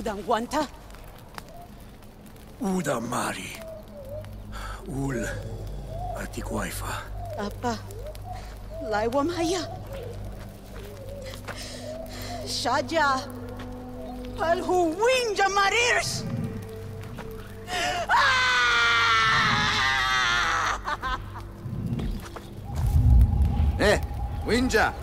Udam Guanta? Udam Mari. Ull Atiguaifa. Apa Laiwamaya. Shaja. Palhu Wenja Marirs. Eh, Wenja.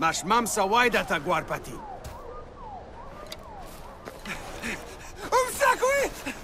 Mashmam sawaida taguarpati. Sakui!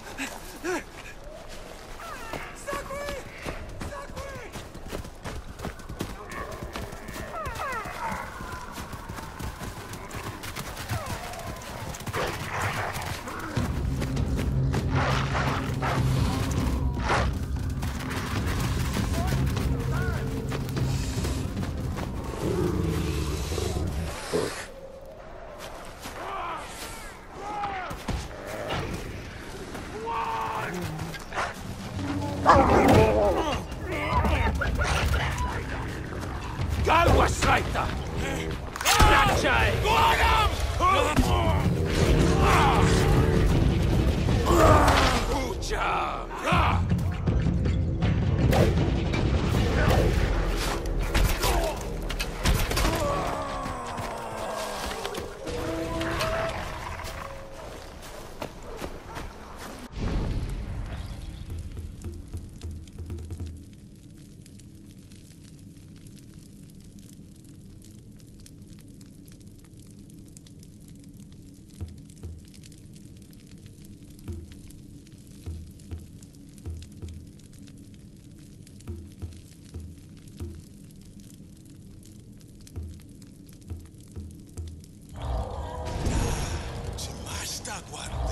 What?